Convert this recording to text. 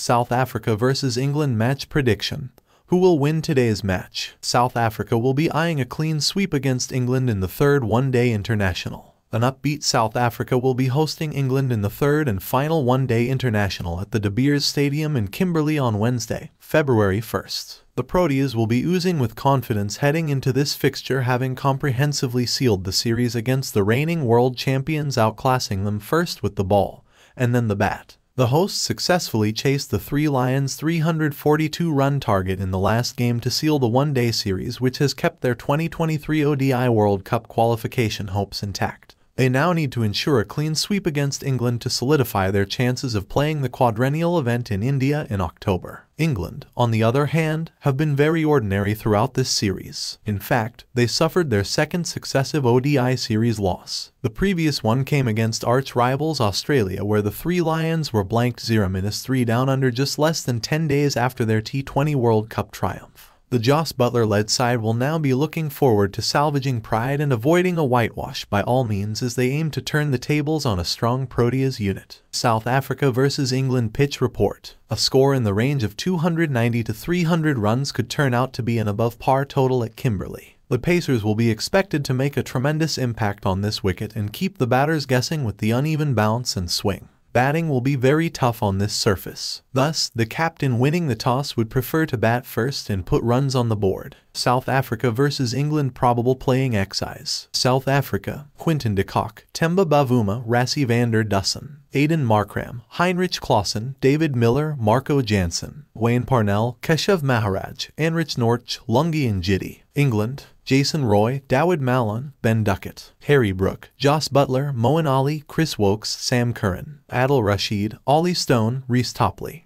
South Africa vs England match prediction. Who will win today's match? South Africa will be eyeing a clean sweep against England in the third one-day international. An upbeat South Africa will be hosting England in the third and final one-day international at the De Beers Stadium in Kimberley on Wednesday, February 1st. The Proteas will be oozing with confidence heading into this fixture, having comprehensively sealed the series against the reigning world champions, outclassing them first with the ball, and then the bat. The hosts successfully chased the Three Lions' 342-run target in the last game to seal the one-day series, which has kept their 2023 ODI World Cup qualification hopes intact. They now need to ensure a clean sweep against England to solidify their chances of playing the quadrennial event in India in October. England, on the other hand, have been very ordinary throughout this series. In fact, they suffered their second successive ODI series loss. The previous one came against arch-rivals Australia, where the Three Lions were blanked 0-3 down under just less than 10 days after their T20 World Cup triumph. The Jos Buttler-led side will now be looking forward to salvaging pride and avoiding a whitewash by all means as they aim to turn the tables on a strong Proteas unit. South Africa vs England pitch report. A score in the range of 290 to 300 runs could turn out to be an above-par total at Kimberley. The Pacers will be expected to make a tremendous impact on this wicket and keep the batters guessing with the uneven bounce and swing. Batting will be very tough on this surface. Thus, the captain winning the toss would prefer to bat first and put runs on the board. South Africa vs England probable playing exercise. South Africa: Quinton de Kock, Temba Bavuma, Rassie van der Dussen, Aiden Markram, Heinrich Klaasen, David Miller, Marco Jansen, Wayne Parnell, Keshav Maharaj, Anrich Nortje, Lungi Ngidi. England: Jason Roy, Dawid Malan, Ben Duckett, Harry Brook, Jos Buttler, Moeen Ali, Chris Woakes, Sam Curran, Adil Rashid, Ollie Stone, Reece Topley.